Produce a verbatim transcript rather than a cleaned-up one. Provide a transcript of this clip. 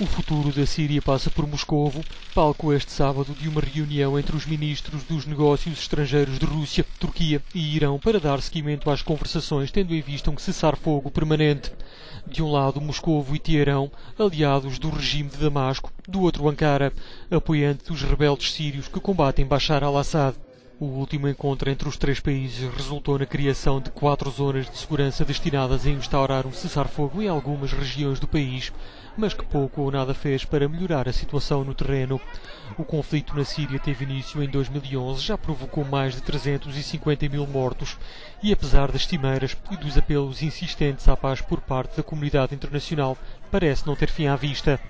O futuro da Síria passa por Moscovo, palco este sábado de uma reunião entre os ministros dos negócios estrangeiros de Rússia, Turquia e Irão para dar seguimento às conversações, tendo em vista um cessar-fogo permanente. De um lado, Moscovo e Teherão, aliados do regime de Damasco, do outro, Ankara, apoiante dos rebeldes sírios que combatem Bashar al-Assad. O último encontro entre os três países resultou na criação de quatro zonas de segurança destinadas a instaurar um cessar-fogo em algumas regiões do país, mas que pouco ou nada fez para melhorar a situação no terreno. O conflito na Síria teve início em dois mil e onze, já provocou mais de trezentos e cinquenta mil mortos e, apesar das cimeiras e dos apelos insistentes à paz por parte da comunidade internacional, parece não ter fim à vista.